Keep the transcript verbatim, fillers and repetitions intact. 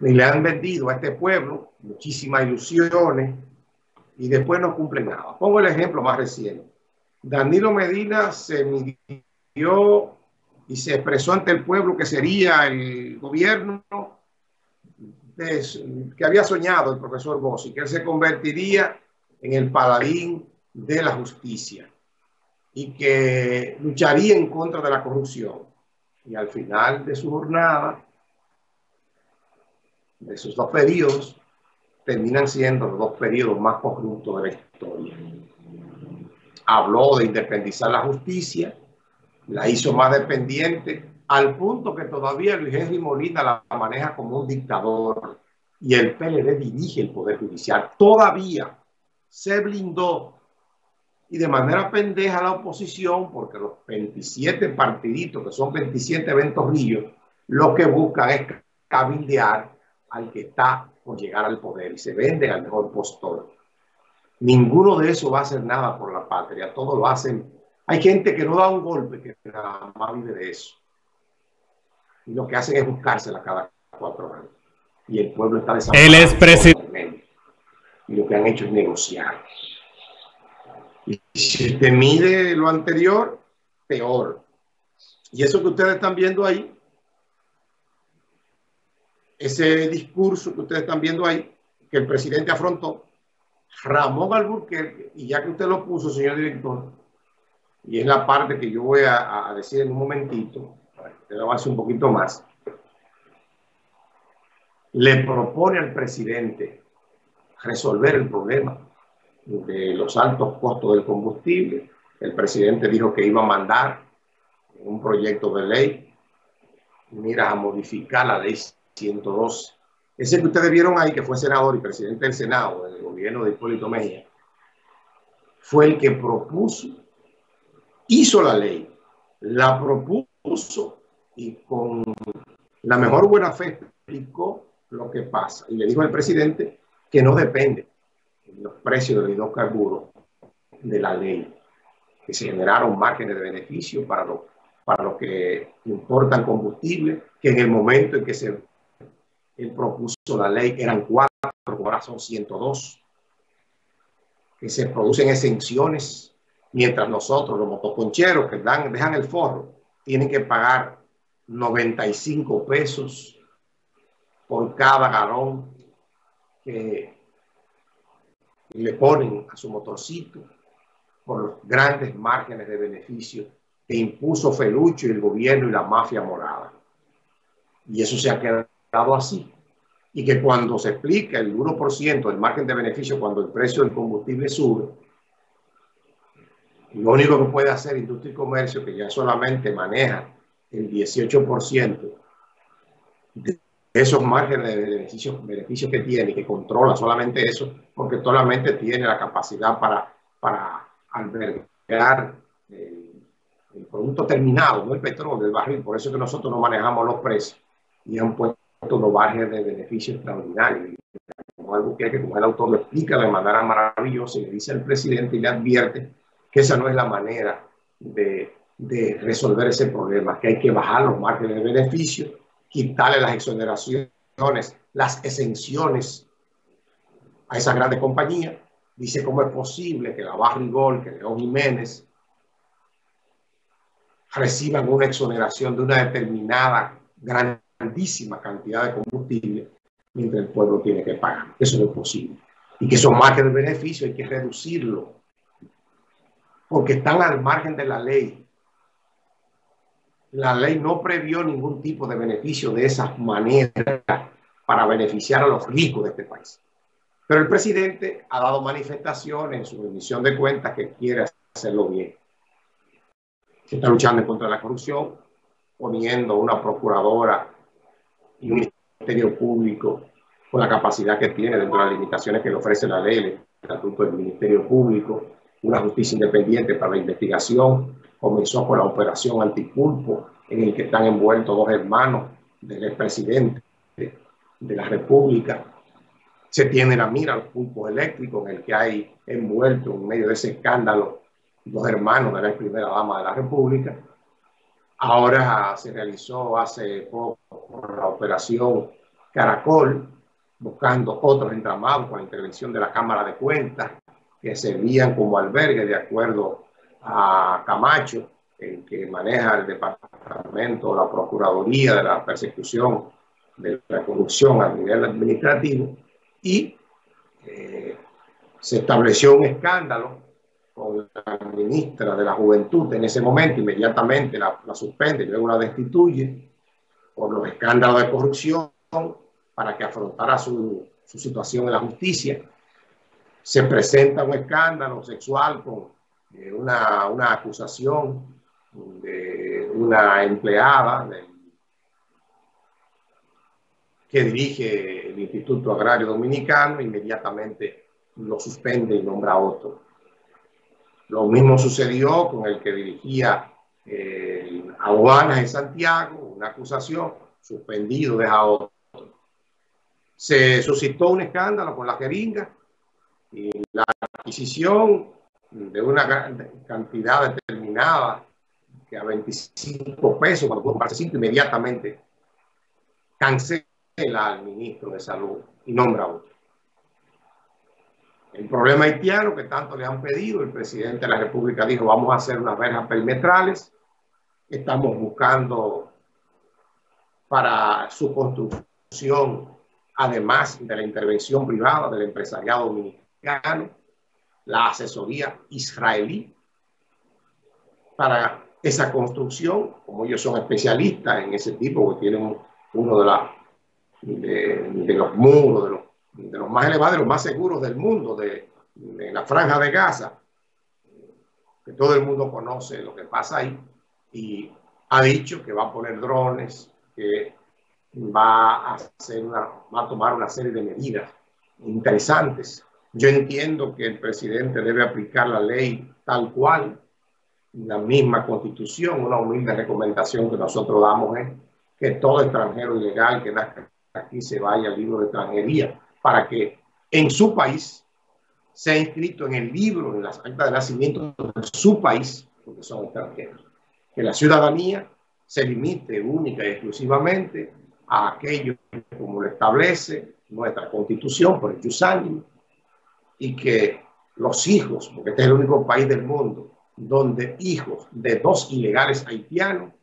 y le han vendido a este pueblo muchísimas ilusiones y después no cumplen nada. Pongo el ejemplo más reciente. Danilo Medina se midió y se expresó ante el pueblo que sería el gobierno de, que había soñado el profesor Bossi, que él se convertiría en el paladín de la justicia y que lucharía en contra de la corrupción. Y al final de su jornada, de sus dos periodos, terminan siendo los dos periodos más corruptos de la historia. Habló de independizar la justicia, la hizo más dependiente, al punto que todavía Luis Henry Molina la maneja como un dictador y el P L D dirige el Poder Judicial. Todavía se blindó y de manera pendeja la oposición, porque los veintisiete partiditos, que son veintisiete ventorrillos, lo que buscan es cabildear al que está por llegar al poder y se venden al mejor postor. Ninguno de esos va a hacer nada por la patria, todos lo hacen. Hay gente que no da un golpe, que nada más vive de eso. Y lo que hacen es buscársela cada cuatro años. Y el pueblo está desamparado. Él es presidente. Y lo que han hecho es negociar. Y si te mide lo anterior, peor. Y eso que ustedes están viendo ahí, ese discurso que ustedes están viendo ahí, que el presidente afrontó, Ramón Alburquerque, y ya que usted lo puso, señor director, y es la parte que yo voy a, a decir en un momentito, para que usted avance un poquito más, le propone al presidente resolver el problema de los altos costos del combustible. El presidente dijo que iba a mandar un proyecto de ley, mira, a modificar la ley ciento doce. Ese que ustedes vieron ahí, que fue senador y presidente del Senado, del gobierno de Hipólito Mejía, fue el que propuso, hizo la ley, la propuso y con la mejor buena fe explicó lo que pasa. Y le dijo al presidente que no depende los precios de los hidrocarburos de la ley, que se generaron márgenes de beneficio para los para los que importan combustible, que en el momento en que se él propuso la ley eran cuatro, ahora son ciento dos, que se producen exenciones, mientras nosotros, los motoconcheros que dan, dejan el forro, tienen que pagar noventa y cinco pesos por cada galón que le ponen a su motorcito, por los grandes márgenes de beneficio que impuso Felucho y el gobierno y la mafia morada. Y eso se ha quedado así. Y que cuando se explica el uno por ciento del margen de beneficio, cuando el precio del combustible sube, lo único que puede hacer Industria y Comercio, que ya solamente maneja el dieciocho por ciento de esos márgenes de beneficios, beneficios que tiene, que controla solamente eso, porque solamente tiene la capacidad para, para albergar el, el producto terminado, no el petróleo, el barril. Por eso es que nosotros no manejamos los precios y han puesto los márgenes de beneficio extraordinarios. Como algo que, como el autor lo explica de manera maravillosa, y le dice al presidente y le advierte que esa no es la manera de, de resolver ese problema, que hay que bajar los márgenes de beneficio, quitarle las exoneraciones, las exenciones a esas grandes compañías. Dice cómo es posible que la Barrigol, que León Jiménez, reciban una exoneración de una determinada grandísima cantidad de combustible, mientras el pueblo tiene que pagar. Eso no es posible. Y que esos márgenes de beneficio hay que reducirlo, porque están al margen de la ley. La ley no previó ningún tipo de beneficio de esa manera para beneficiar a los ricos de este país. Pero el presidente ha dado manifestaciones en su emisión de cuentas que quiere hacerlo bien. Se está luchando contra la corrupción, poniendo una procuradora y un ministerio público con la capacidad que tiene dentro de las limitaciones que le ofrece la ley, el estatuto del ministerio público, una justicia independiente para la investigación. Comenzó con la operación Anticulpo, en el que están envueltos dos hermanos del expresidente de la República. Se tiene la mira a los pulpos eléctricos, en el que hay envueltos en medio de ese escándalo dos hermanos de la primera dama de la República. Ahora se realizó hace poco la operación Caracol, buscando otros entramados con la intervención de la Cámara de Cuentas, que servían como albergue de acuerdo a Camacho, el que maneja el departamento, la Procuraduría de la Persecución de la Corrupción a nivel administrativo, y eh, se estableció un escándalo con la ministra de la Juventud en ese momento. Inmediatamente la, la suspende, luego la destituye por los escándalos de corrupción, para que afrontara su, su situación en la justicia. Se presenta un escándalo sexual con eh, una, una acusación de una empleada del, que dirige el Instituto Agrario Dominicano. Inmediatamente lo suspende y nombra a otro. Lo mismo sucedió con el que dirigía eh, Aduanas en Santiago, una acusación, suspendido, deja otro. Se suscitó un escándalo con la jeringa y la adquisición de una cantidad determinada, que a veinticinco pesos, cuando fue veinticinco, inmediatamente cancela al ministro de Salud y nombra a otro. El problema haitiano que tanto le han pedido, el presidente de la República dijo, vamos a hacer unas verjas perimetrales, estamos buscando para su construcción, además de la intervención privada del empresariado dominicano, la asesoría israelí para esa construcción, como ellos son especialistas en ese tipo, porque tienen uno de, la, de, de los muros, de los de los más elevados, de los más seguros del mundo, de, de la Franja de Gaza, que todo el mundo conoce lo que pasa ahí, y ha dicho que va a poner drones, que va a, hacer una, va a tomar una serie de medidas interesantes. Yo entiendo que el presidente debe aplicar la ley tal cual, la misma constitución. Una humilde recomendación que nosotros damos es que todo extranjero ilegal que nazca aquí se vaya al libro de extranjería, para que en su país sea inscrito en el libro, en las actas de nacimiento de su país, porque son extranjeros. Que la ciudadanía se limite única y exclusivamente a aquello como lo establece nuestra constitución por el jus sanguinis, y que los hijos, porque este es el único país del mundo donde hijos de dos ilegales haitianos